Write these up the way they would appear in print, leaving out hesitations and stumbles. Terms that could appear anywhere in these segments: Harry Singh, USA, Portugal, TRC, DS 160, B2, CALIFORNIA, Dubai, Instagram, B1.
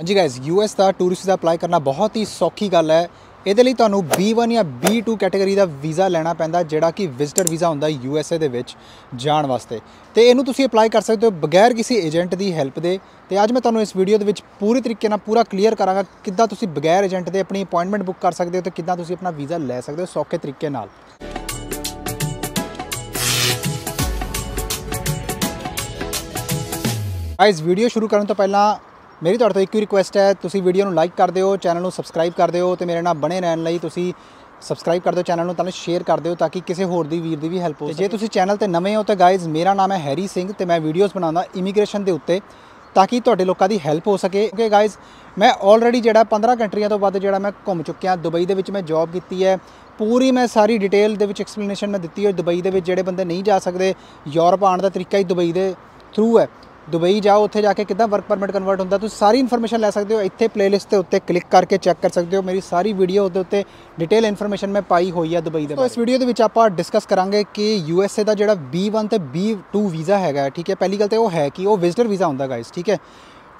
हाँ जी guys, US का टूरिस्ट वीज़ा अप्लाई करना बहुत ही सौखी गल है। ये लिए तो B1 या B2 कैटेगरी का वीज़ा लेना पैंदा, जोड़ा कि विजिटर वीज़ा होंदा USA दे विच जाण वास्ते। तो इनू तुसी अप्लाई कर सकते हो बगैर किसी एजेंट की हैल्प दे। तो अज मैं तुहानू इस वीडियो दे विच पूरे तरीके नाल पूरा क्लीयर करांगा किद्दां तुसी बगैर एजेंट दे अपनी अपॉइंटमेंट बुक कर सकते हो तो किद्दां तुसी अपना वीज़ा लै सकते हो सौखे तरीके नाल। गाइस, वीडियो शुरू करन तो पहला मेरी तुहाडे तो एक ही रिक्वेस्ट है, तुसी वीडियो नूं लाइक कर दिओ, चैनल नूं सबसक्राइब कर दिओ तो मेरे नाल बने रहण लई तुसी सबसक्राइब कर दिओ चैनल नूं, तां शेयर कर दिओ ताकि किसी होर दी वीर दी भी हैल्प हो। जे तुसी चैनल ते नवें हो तो गाइज़, मेरा नाम है हैरी सिंह ते मैं वीडियोज़ बनाउंदा इमीग्रेशन दे उत्ते ताकि तुहाडे लोकां दी हैल्प हो सके। ओके गाइज़, मैं ऑलरेडी जिहड़ा 15 कंट्रियां तो वध जिहड़ा मैं घूम चुक्या। दुबई दे विच मैं जॉब कीती है, पूरी मैं सारी डिटेल दे विच एक्सप्लेनेशन मैं दित्ती है। दुबई दे विच जिहड़े बंदे नहीं जा सकदे, यूरोप आउण दा तरीका ही दुबई दे थ्रू है। दुबई जाओ, उत्थे जाके किद्दां वर्क परमिट कन्वर्ट होंदा, तुसीं सारी इन्फॉर्मेशन लै सकदे हो। इत्थे प्लेलिस्ट दे उत्ते क्लिक करके चैक कर सकदे हो, मेरी सारी वीडियो उहदे उत्ते डिटेल इन्फॉर्मेशन मैं पाई हुई है दुबई दे बारे। तो इस वीडियो दे विच आपां डिस्कस करांगे कि USA दा जिहड़ा B1 ते B2 वीज़ा हैगा, ठीक है। पहली गल तो वो है कि वो विजिटर वीज़ा होंदा गाइस, ठीक है।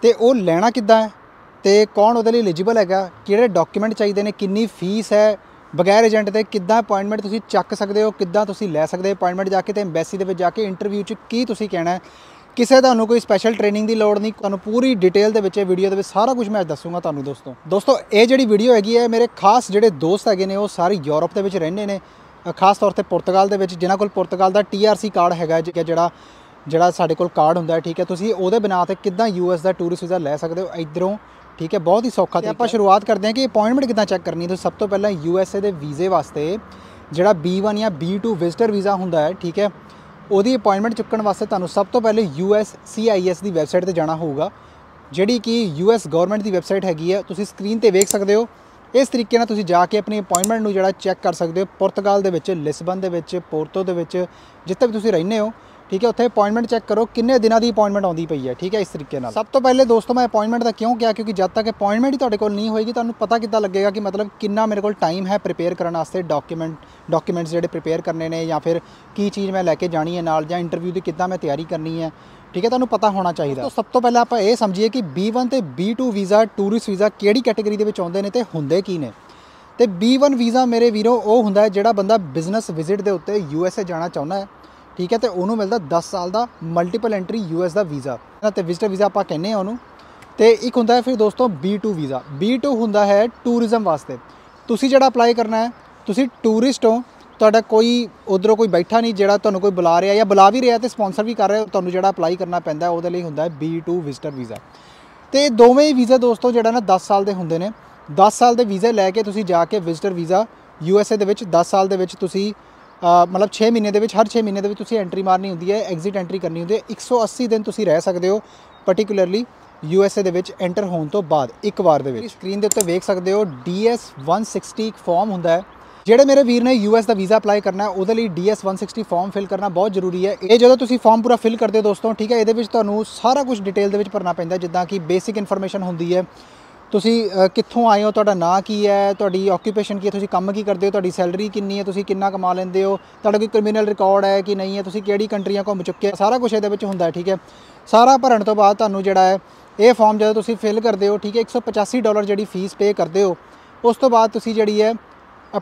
तो वो लैना किद्दां है ते कौन उहदे लई एलिजिबल हैगा, किहड़े डॉक्यूमेंट चाहिदे ने, किन्नी फीस है, बगैर एजेंट दे किद्दां अपॉइंटमेंट तुसीं चक सकदे हो, किद्दां तुसीं लै सकदे अपॉइंटमेंट जाके ते एम्बेसी दे विच जाके इंटरव्यू च की तुसीं कहना है। किसी तुहानू कोई स्पैशल ट्रेनिंग की लड़ नहीं, तुहानू पूरी डिटेल दे विच वीडियो दे विच सारा कुछ मैं दसूँगा तुहानू। दोस्तों ये जिहड़ी वीडियो हैगी है, मेरे खास जिहड़े दोस्त हैगे ने वो सारे यूरोप दे विच रहिंदे ने, खास तौर ते पुर्तगाल दे विच, जिन्हां कोल पुर्तगाल दा TRC कार्ड हैगा, जिहड़ा साडे कोल कार्ड हुंदा है, ठीक है। तुसीं ओहदे बिना ते किद्दां US दा टूरिस्ट वीज़ा लै सकदे हो इधरों, ठीक है, बहुत ही सौखा। ते आपां शुरुआत करदे हां कि अपॉइंटमेंट किद्दां चैक करनी। तो सब तो पहलां USA दे वीज़े वास्ते जिहड़ा B1 या B2 विजिटर वीज़ा हुंदा है, ठीक है, ਉਹਦੀ अपॉइंटमेंट चुकन वास्ते ਤੁਹਾਨੂੰ सब तो पहले US CIES की वैबसाइट पर जाना होगा, ਜਿਹੜੀ कि US गवर्नमेंट की वैबसाइट हैगी है। ਤੁਸੀਂ स्क्रीन पर वेख सकते हो। इस तरीके ਨਾਲ ਤੁਸੀਂ ਜਾ ਕੇ अपनी अपॉइंटमेंट ਨੂੰ ਜਿਹੜਾ चैक कर सकते हो। ਪੁਰਤਗਾਲ ਦੇ ਵਿੱਚ, ਲਿਸਬਨ ਦੇ ਵਿੱਚ, ਪੋਰਤੋ ਦੇ ਵਿੱਚ, ਜਿੱਥੇ ਵੀ ਤੁਸੀਂ ਰਹਿੰਦੇ ਹੋ, ठीक है, ਉੱਥੇ अपॉइंटमेंट चैक करो ਕਿੰਨੇ ਦਿਨਾਂ ਦੀ अपॉइंटमेंट ਆਉਂਦੀ ਪਈ ਹੈ, ठीक है। इस तरीके ਨਾਲ सब तो पहले दोस्तों मैं अपॉइंटमेंट का क्यों किया, क्योंकि जब तक अपॉइंटमेंट ही ਤੁਹਾਡੇ ਕੋਲ नहीं होएगी ਤੁਹਾਨੂੰ पता ਕਿੱਦਾਂ लगेगा कि मतलब ਕਿੰਨਾ मेरे ਕੋਲ टाइम है प्रिपेयर करने वास्ते, डॉक्यूमेंट्स ਜਿਹੜੇ प्रिपेयर करने ने, या फिर की चीज़ मैं लैके जानी है नाल, ਜਾਂ इंटरव्यू की ਕਿੱਦਾਂ मैं तैयारी करनी है, ठीक है, ਤੁਹਾਨੂੰ पता होना चाहिए। तो सब तो पहले ਆਪਾਂ ਇਹ ਸਮਝੀਏ कि B1 ਤੇ B2 वीज़ा टूरिस्ट वीज़ा ਕਿਹੜੀ कैटेगरी ਦੇ ਵਿੱਚ ਆਉਂਦੇ ਨੇ ਤੇ ਹੁੰਦੇ ਕੀ ਨੇ। ਤੇ B1 वीज़ा मेरे ਵੀਰੋ ਉਹ ਹੁੰਦਾ है ਜਿਹੜਾ ਬੰਦਾ बिजनेस विजिट ਦੇ ਉੱਤੇ USA ਜਾਣਾ ਚਾਹੁੰਦਾ है, ठीक है, तो उन्होंने मिलता 10 साल का मल्टीपल एंट्री US का वीज़ा, तो विजिटर वीज़ा आप कहने उन्होंने। तो एक होंगे फिर दोस्तों B2 वीज़ा। B2 होंगे है टूरिज़म वास्ते, तुसी जड़ा अप्लाई करना है, तुसी टूरिस्ट हो, तुहाडा कोई उधरों कोई बैठा नहीं जड़ा तुहानू कोई बुला रहा या बुला भी रहा तो स्पॉन्सर भी कर रहा, तुहानू जड़ा अप्लाई करना पैंदा, उहदे लई होंदा है B2 विजिटर वीज़ा। तो दोवें वीज़ा दोस्तों जड़ा ना 10 साल के होंदे ने। 10 साल के वीज़े लैके तुसी जाके विजिटर वीज़ा USA दे विच 10 साल के विच तुसी मतलब 6 महीने के हर 6 महीने के एंट्री मारनी होंदी है, एग्जिट एंट्री करनी होंदी है। 180 दिन तुसी रह सकते हो पर्टिकुलरली USA दे विच एंटर होने तो बाद। एक बार दे स्क्रीन के उत्ते वेख सकते हो DS 160 फॉर्म होंदा है। जेड़े मेरे वीर ने US का वीज़ा अप्लाई करना है उहदे लई DS 160 फॉर्म फिल करना बहुत जरूरी है। ये जो तुसी फॉर्म पूरा फिल करते हो दोस्तों, ठीक है, ये तुहानू सारा कुछ डिटेल दे विच भरना पैंदा, जिद्दां कि बेसिक इन्फॉर्मेशन होंदी है, तुसी कित्थों आए हो, तुहाडा नाम की है, तुहाडी ऑक्यूपेशन की है, तुसी कम की करते हो, तुहाडी सैलरी कितनी है, तुसी कितना कमा लेंदे हो, तुहाडा कोई क्रिमिनल रिकॉर्ड है कि नहीं है, तुसी किहड़ी कंट्रियां घूम चुके, सारा कुछ इहदे विच हुंदा है, ठीक है। सारा भरन तो बाद तुहानू जिहड़ा है ये फॉर्म जदों तुसी फिल करते हो, ठीक है, $185 जिहड़ी फीस पे करते हो। उस तो बाद तुसी जिहड़ी है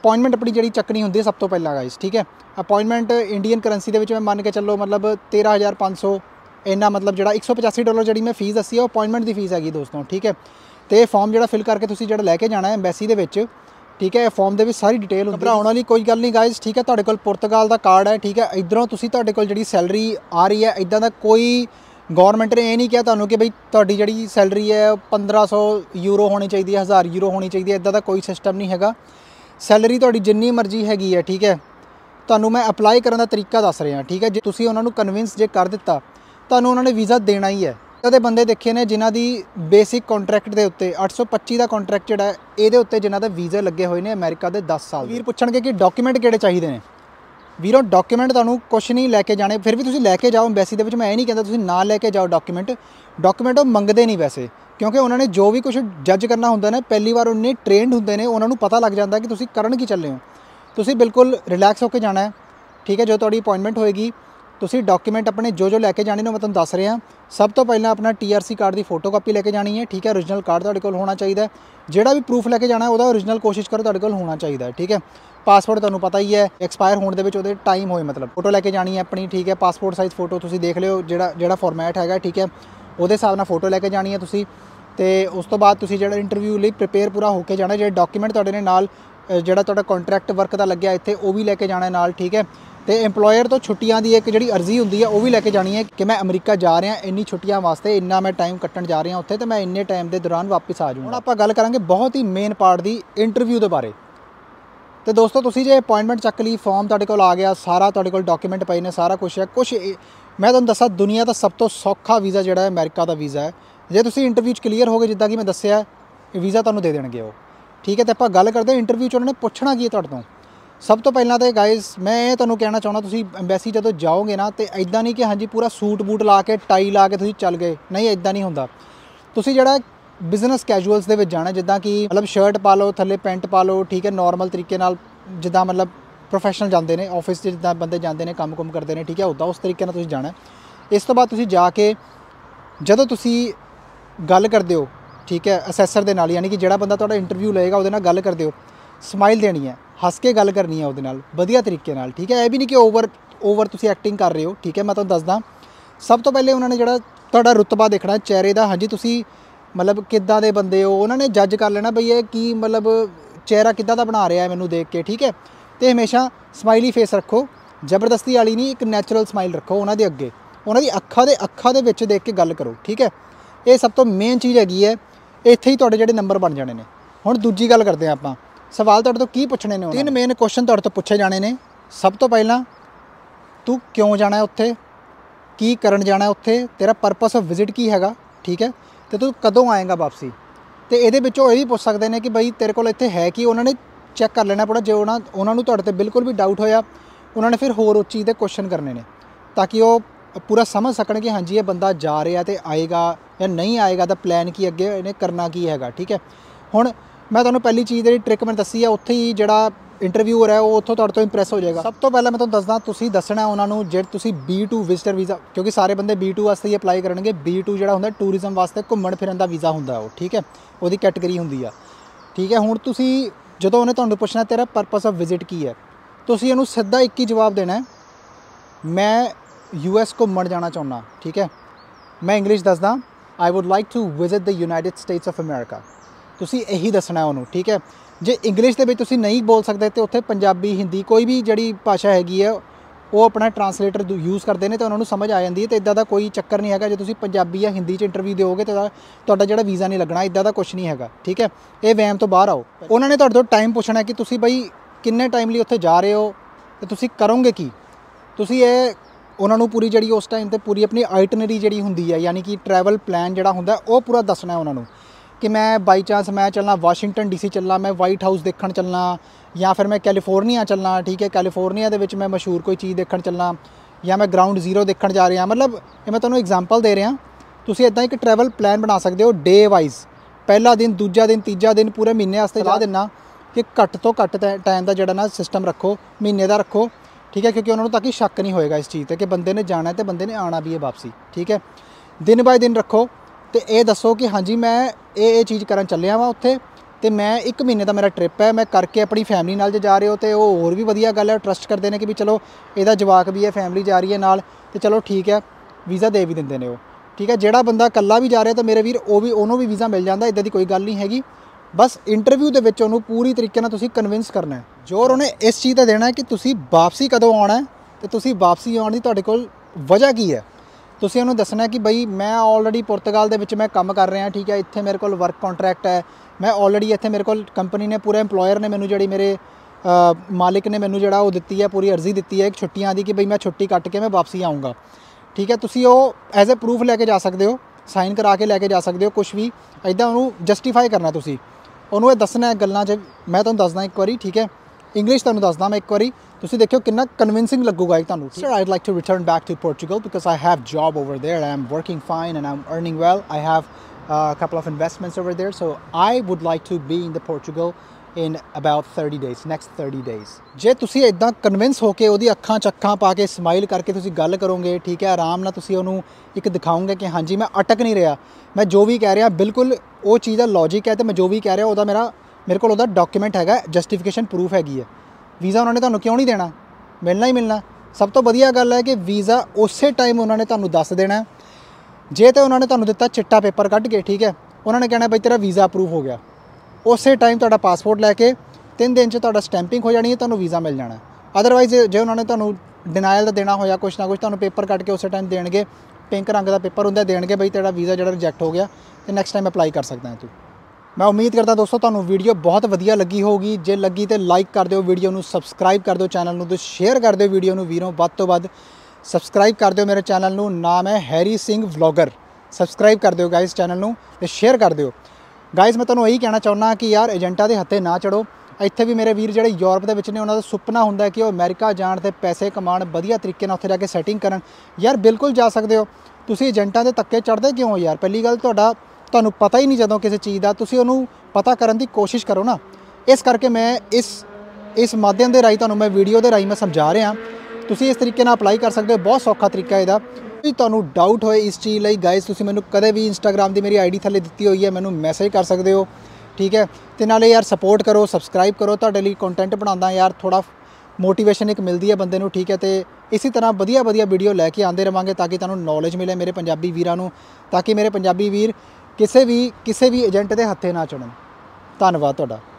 अपॉइंटमेंट अपनी जिहड़ी चकनी हुंदी है सब तो पहला गाइस, ठीक है। अपॉइंटमेंट इंडियन करंसी दे विच मैं मान के चलो मतलब 13,500 इन्ना, मतलब जिहड़ा $185 जिहड़ी मैं फीस दसी है अपॉइंटमेंट की फीस हैगी दोस्तों, ठीक है। तो फॉर्म जो फिल करके तुसी जो लैके जाना है एम्बेसी दे विच, ठीक है। फॉर्म दे विच सारी डिटेल होंदी, घबराउण वाली कोई गल नहीं गाइज, ठीक है। तुहाडे कोल पुर्तगाल का कार्ड है, ठीक है, इधरों तुसी तुहाडे कोल जिहड़ी सैलरी आ रही है, इदां दा कोई गवर्नमेंट ने यह नहीं कहा तुहानू कि भाई तुहाडी जिहड़ी सैलरी है €1500 होनी चाहिए, €1000 होनी चाहिए, इदां दा कोई सिस्टम नहीं हैगा। सैलरी तुहाडी जिन्नी मर्जी हैगी है, ठीक है। तुहानू मैं अप्लाई करन दा तरीका दस रहा, ठीक है। जे तुसी उन्हां नू कन्विंस जे कर दित्ता, तुहानू उन्हां ने वीज़ा देना ही है। ਦੇ बंदे देखे ने जिन्हां दी बेसिक कॉन्ट्रैक्ट दे उत्ते 825 का कॉन्ट्रैक्ट जिहड़ा है इहदे उत्ते जिन्हां दा वीज़ा लगे हुए ने अमेरिका दे 10 साल। वीर पुछणगे कि डॉक्यूमेंट किहड़े चाहिदे ने। वीरों डॉक्यूमेंट तुहानू कुछ नहीं लैके जाने, फिर भी तुसीं लैके जाओ एम्बेसी दे विच, मैं इह नहीं कहंदा तुसीं ना लैके जाओ डॉक्यूमेंट वो मंगदे नहीं वैसे, क्योंकि उन्होंने जो भी कुछ जज करना हुंदा ना पहली बार उन्ने ट्रेनड हुंदे ने, उन्होंने पता लग जाता कि तुसीं करन की चले हो। तुसीं बिल्कुल रिलैक्स होकर जाना है, ठीक है। जो तुहाडी अपॉइंटमेंट होएगी ਤੁਸੀਂ ਡਾਕੂਮੈਂਟ अपने जो लैके जाने मैं ਤੁਹਾਨੂੰ ਦੱਸ ਰਿਹਾ। सब तो पहले अपना TRC कार्ड की फोटोकॉपी लेके जानी है, ठीक है। ओरिजिनल कार्ड ਤੁਹਾਡੇ ਕੋਲ होना चाहिए, ਜਿਹੜਾ ਵੀ प्रूफ लैके जाना ਉਹਦਾ ओरिजिनल कोशिश करो ਤੁਹਾਡੇ ਕੋਲ होना चाहिए, ठीक है। पासपोर्ट ਤੁਹਾਨੂੰ ਪਤਾ ਹੀ ਹੈ एक्सपायर ਹੋਣ ਦੇ ਵਿੱਚ ਉਹਦੇ टाइम ਹੋਏ, मतलब फोटो लैके जानी है अपनी, ठीक है। पासपोर्ट साइज़ फोटो ਤੁਸੀਂ देख ਲਿਓ ਜਿਹੜਾ ਫਾਰਮੈਟ ਹੈਗਾ, ठीक है, ਉਹਦੇ ਹਿਸਾਬ ਨਾਲ फोटो लैके जानी है ਤੁਸੀਂ। तो उस तो बाद तुसी जिहड़ा इंटरव्यू लिए प्रिपेयर पूरा होके जाना, जो डॉक्यूमेंट तुहाडे ने नाल जिहड़ा तुहाडा कॉन्ट्रैक्ट वर्क का लग्या इत्थे वो भी लैके जाना नाल, ठीक है। तो एम्प्लॉयर तो छुट्टियां दी एक जिहड़ी अर्जी हुंदी है वो भी लैके जानी है कि मैं अमरीका जा रहा, इन्नी छुट्टियां वास्ते इन्ना मैं टाइम कट्टण जा रहा उत्थे, तो मैं इन्ने टाइम के दौरान वापस आ जाऊँ। हुण आपां गल करांगे बहुत ही मेन पार्ट दी इंटरव्यू के बारे। तो दोस्तों तुसी जे अपॉइंटमेंट चक ली, फॉर्म तुहाडे कोल आ गया सारा, तुहाडे कोल डॉक्यूमेंट पए ने, सारा कुछ है। कुछ मैं तुहानूं दस्सां दुनिया दा सब तो सौखा वीज़ा जिहड़ा है अमेरिका दा वीज़ा है। जे तुसीं इंटरव्यू क्लीयर हो गए जिद्दां कि मैं दस्सिया वीज़ा तुहानूं दे देणगे वो, ठीक है। तो आपां गल करदे इंटरव्यू च उन्होंने पुछना की है तुहाडे तों। सब तो पहला तो गाइज़ मैं ये तुहानूं कहना चाहुंदा, तुसीं एम्बेसी जदों जाओगे ना तो इदां नहीं कि हाँ जी पूरा सूट बूट ला के टाई ला के तुसीं चल गए, नहीं इदां नहीं हुंदा। तुसीं जिहड़ा बिजनेस कैजुअल्स दे विच जाना, जिद्दां कि मतलब शर्ट पा लो थल्ले पैंट पा लो, ठीक है, नॉर्मल तरीके नाल जिद्दां मतलब प्रोफैशनल जांदे ने ऑफिस च जिद्दां बंदे जांदे ने काम कुम करदे ने, ठीक है, उदां उस तरीके नाल तुसीं जाना। इस तों बाद तुसीं जाके जदों तुसीं गल करते हो, ठीक है, असैसर के नाल यानी कि जिहड़ा बंदा तुहाडा इंटरव्यू लेगा उहदे नाल गल करते हो, स्माइल देनी है, हस के गल करनी है उहदे नाल वधिया तरीके नाल, ठीक है। यह भी नहीं कि ओवर तुसीं एक्टिंग कर रहे हो, ठीक है। मैं तुहानूं दसदा सब तो पहले उन्होंने जिहड़ा तुहाडा रुतबा देखना चेहरे का, हाँ जी तुसीं मतलब किद्दां दे बंदे हो, उन्होंने जज कर लेना बई ये की मतलब चेहरा किद्दां दा बना रहा है मैनूं देख के, ठीक है। तो हमेशा स्माइली फेस रखो, जबरदस्ती वाली नहीं, एक नैचुरल स्माइल रखो उन्होंने दे अगे, उन्होंने अखां दे विच देख के गल करो, ठीक है। ये सब तो मेन चीज़ हैगी है, इत्थे ही तुहाडे जिहड़े नंबर बन जाने ने। हुण दूजी गल करदे आं आपां, सवाल तुहाडे तों की पुछणे ने, तीन मेन क्वेश्चन तुहाडे तों पुछे जाने ने। सब तो पहला तू क्यों जाना है उत्थे, की करन जाना है उत्थे, तेरा परपस ऑफ विजिट की हैगा, ठीक है, ते तू कदों आएगा वापसी। ते इहदे विचों ये भी पुछ सकदे ने कि भाई तेरे कोल इत्थे है कि, उन्होंने चैक कर लेना पूरा। जे उन्होंने तुहाडे ते बिल्कुल भी डाउट होया उन्होंने फिर होर उस चीज़ दे क्वेश्चन करने ने ताकि वो पूरा समझ सकन कि हाँ जी ये बंदा जा रहा तो आएगा या नहीं आएगा, तो प्लैन की अगे इन्हें करना की हैगा, ठीक है। हुण मैं तुहानूं पहली चीज़ जी ट्रिक मैं दसी है, उत्थे ही जिहड़ा इंटरव्यूअर है वो उत्थों तुहाडे तों इंप्रैस हो जाएगा। सब तो पहले मैं तुहानूं दसदा तुसीं दसना उन्होंने जे तुसीं B2 विजिटर वीज़ा, क्योंकि सारे बंदे B2 वास्ते ही अप्लाई करनगे। B2 जिहड़ा हुंदा टूरिज्म वास्ते घुम्मण फिरन दा वीज़ा हुंदा वो, ठीक है, उहदी कैटेगरी हुंदी आ, ठीक है। हुण तुसीं जदों उन्हें तुहानूं पुछना तेरा परपस ऑफ विजिट की है, तुसीं इहनूं सिद्धा एक ही जवाब देना है, मैं US घुम्मण जाना चाहुंदा, ठीक है। मैं इंग्लिश दसदा I would like to visit the United States of America, तुसीं यही दसना है उन्होंने, ठीक है। जे इंग्लिश दे विच तुसीं नहीं बोल सकदे तो उत्थे पंजाबी हिंदी कोई भी जिहड़ी भाषा हैगी है वो अपना ट्रांसलेटर यूज़ करते हैं, तो उन्होंने समझ आ जाती है। तो इदा का कोई चक्कर नहीं है, जो तुसीं पंजाबी या हिंदी च इंटरव्यू दोगे तो तुहाडा जिहड़ा वीज़ा नहीं लगना, इदा का कुछ नहीं है, ठीक है। ये वहम तो बाहर आओ। उन्होंने तुहाडे तों टाइम पुछना कि तुसीं बई किन्ने टाइम लिए उत्थे जा रहे हो ते तुसीं करोगे की। तुसीं ये उन्होंने पूरी जी उस टाइम तो पूरी अपनी आइटनरी जी होंगी है, यानी कि ट्रैवल प्लान जोड़ा होंगे वह पूरा दसना है उन्होंने कि मैं बाई चांस मैं चलना वाशिंगटन DC चलना, मैं वाइट हाउस देखण चलना, या फिर मैं कैलीफोर्निया चलना, ठीक है, कैलीफोर्निया दे विच मैं मशहूर कोई चीज़ देखण चलना, या मैं ग्राउंड जीरो देखण जा रहा। मतलब मैं तुहानूं एग्जाम्पल दे रहा, तुसीं इदां एक ट्रैवल प्लान बना सकते हो डे वाइज, पहला दिन दूजा दिन तीजा दिन पूरे महीने वास्ते ला देना कि घट तो घट टाइम का जोड़ा ना सिस्टम रखो, महीने का रखो, ठीक है, क्योंकि उन्होंने ताकि शक नहीं होएगा इस चीज़ ते कि बंदे ने जाना है तो बंदे ने आना भी है वापसी, ठीक है। दिन बाय दिन रखो तो ये दसो कि हाँ जी मैं ये चीज़ करन चलिया वा उत्थे, तो मैं एक महीने का मेरा ट्रिप है, मैं करके अपनी फैमिली नाल जा रहे हो तो होर भी वधिया गल है। ट्रस्ट करते हैं कि भी चलो इहदा जवाक भी है, फैमिली जा रही है नाल, तो चलो ठीक है वीज़ा दे भी दिंदे ने वो, ठीक है। जिहड़ा बंदा कल्ला भी जा रहा तो मेरे वीर वो भी उन्होंने भी वीज़ा मिल जाता, इदा की कोई गल नहीं हैगी। बस इंटरव्यू के उन्होंने पूरी तरीके नाल तुसीं कन्विंस करना है, जोर उन्हें इस चीज़ का देना है कि तुसीं वापसी कदों आना है, तो तुसीं वापसी आने की तुहाडे कोल वजह की है। तुसीं उन्होंने दसना है कि बई मैं ऑलरेडी पुर्तगाल दे विच मैं काम कर रहा, ठीक है, इत्थे मेरे कोल वर्क कॉन्ट्रैक्ट है, मैं ऑलरेडी इत्थे मेरे कोल कंपनी ने पूरे एम्प्लॉयर ने मैनूं जिहड़ी मेरे मालिक ने मैनूं जिहड़ा ओह दित्ती है पूरी अर्जी दित्ती है छुट्टियां दी कि बई मैं छुट्टी कट के मैं वापसी आऊँगा, ठीक है। तुसीं ओह एज ए प्रूफ लैके जा सकदे हो, साइन करा के लैके जा सकदे हो, कुछ भी इदां उन्होंने जस्टिफाई करना। तुसीं उन्होंने ये दसना है गल्लां च, मैं तुहानूं दसदा एक वारी, ठीक है, इंग्लिश तुहानूं दसदा मैं एक वारी, तुसीं देखियो कितना कन्विंसिंग लगूगा तुहानूं। Sir I like to return back to Portugal because I have job over there, I am working fine and I am earning well, I have a couple of investments over there, so I would like to be in the Portugal in about 30 days next 30 days जे तुसी इदां convince होके उहदी अखां चक्खां पा के smile करके तुसी गल करोगे, ठीक है, आराम नाल तुसी उहनूं एक दिखाओगे कि हाँ जी मैं अटक नहीं रहा, मैं जो भी कह रहा बिल्कुल वो चीज़ का लॉजिक है, तो मैं जो भी कह रहा उहदा मेरे को डॉक्यूमेंट हैगा, जस्टिफिकेशन प्रूफ हैगी है। वीज़ा उन्होंने तुहानूं क्यों नहीं देना, मिलना ही मिलना। सब तो वधिया गल है कि वीज़ा उस टाइम उन्होंने तुहानूं दस देना। जे तो उन्होंने तुहानूं दिता चिट्टा पेपर कट के, ठीक है, उन्होंने कहना भाई तेरा वीज़ा अप्रूव हो गया। उस टाइम तुहाडा पासपोर्ट लैके 3 दिन तुहाडा स्टैंपिंग हो जानी है, तुहानूं वीज़ा मिल जाना। अदरवाइज जे उन्होंने तुहानूं डिनायल दा देना होया कुछ ना कुछ, तुहानूं पेपर कट के उस टाइम देणगे, पिंक रंग का पेपर हुंदा, देणगे भाई तेरा वीज़ा जिहड़ा रिजैक्ट हो गया ते नैक्सट टाइम अप्लाई कर सकदा है तू। मैं उम्मीद करता दोस्तों तुहानूं वीडियो बहुत वधिया लगी होगी। जे लगी तो लाइक कर दिओ, वीडियो नूं सबसक्राइब कर दिओ, चैनल नूं ते शेयर कर दिओ। वीडियो नूं वीरों वध तों वध सबसक्राइब कर दिओ। मेरे चैनल नूं नाम है हैरी सिंह व्लॉगर, सबसक्राइब कर दिओ गाइज़ चैनल नूं ते शेयर कर दिओ। गाइज़ मैं तुहानूं यही कहना चाहुंदा कि यार एजेंटा दे हत्थे ना चढ़ो। इत्थे भी मेरे वीर जिहड़े यूरोप दे विच ने उन्हां दा सुपना हुंदा कि ओह अमेरिका जाण ते पैसे कमाण, वधिया तरीके नाल उत्थे जाके सैटिंग करन। यार बिल्कुल जा सकदे हो, तुसीं एजेंटा दे धक्के चढ़दे क्यों हो यार? पहली गल तुहाडा तुहानूं पता ही नहीं जदों किसी चीज़ दा, तुसीं उहनूं पता करन दी कोशिश करो ना। इस करके मैं इस माध्यम दे राही तुहानूं मैं वीडियो दे राही मैं समझा रिहा, तुसीं इस तरीके नाल अप्लाई कर सकदे हो, बहुत सौखा तरीका इहदा। ਜੇ ਤੁਹਾਨੂੰ डाउट ਹੋਏ इस चीज़ ਲਈ ਗਾਇਜ਼ ਤੁਸੀਂ ਮੈਨੂੰ ਕਦੇ ਵੀ इंस्टाग्राम ਦੀ मेरी आईडी ਥੱਲੇ ਦਿੱਤੀ ਹੋਈ ਹੈ, ਮੈਨੂੰ मैसेज कर सकते हो, ठीक है। ਤੇ ਨਾਲੇ ਯਾਰ सपोर्ट करो, सबसक्राइब करो, ਤੁਹਾਡੇ ਲਈ ਕੰਟੈਂਟ ਬਣਾਉਂਦਾ यार, थोड़ा मोटिवेशन एक ਮਿਲਦੀ ਹੈ ਬੰਦੇ ਨੂੰ, ठीक है। ਤੇ इसी तरह ਵਧੀਆ ਵਧੀਆ ਵੀਡੀਓ ਲੈ ਕੇ ਆਉਂਦੇ ਰਵਾਂਗੇ ਤਾਂ ਕਿ ਤੁਹਾਨੂੰ ਨੌਲੇਜ ਮਿਲੇ ਮੇਰੇ ਪੰਜਾਬੀ ਵੀਰਾਂ ਨੂੰ, ਤਾਂ ਕਿ ਮੇਰੇ ਪੰਜਾਬੀ ਵੀਰ ਕਿਸੇ ਵੀ ਏਜੰਟ ਦੇ ਹੱਥੇ ਨਾ ਚੜਨ। ਧੰਨਵਾਦ ਤੁਹਾਡਾ।